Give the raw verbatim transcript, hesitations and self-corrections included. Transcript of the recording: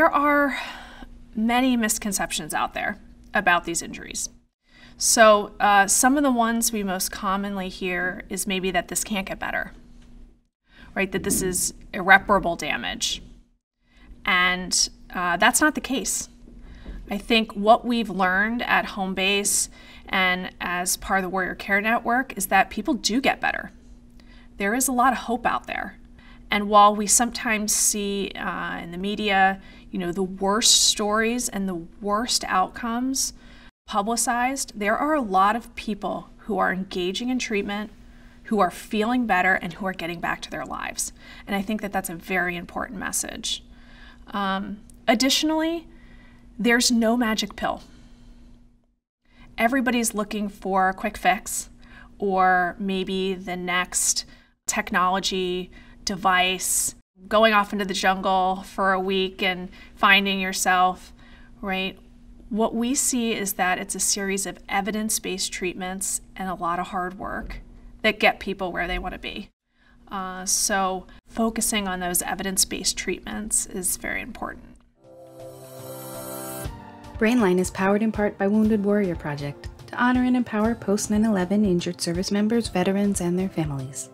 there are many misconceptions out there about these injuries. So uh, some of the ones we most commonly hear is maybe that this can't get better, right? That this is irreparable damage. And uh, that's not the case. I think what we've learned at Home Base and as part of the Warrior Care Network is that people do get better. There is a lot of hope out there. And while we sometimes see uh, in the media, you know, the worst stories and the worst outcomes publicized, there are a lot of people who are engaging in treatment, who are feeling better, and who are getting back to their lives. And I think that that's a very important message. Um, additionally, there's no magic pill. Everybody's looking for a quick fix or maybe the next technology device, going off into the jungle for a week and finding yourself, right? What we see is that it's a series of evidence-based treatments and a lot of hard work that get people where they want to be. Uh, so focusing on those evidence-based treatments is very important. BrainLine is powered in part by Wounded Warrior Project to honor and empower post nine eleven injured service members, veterans, and their families.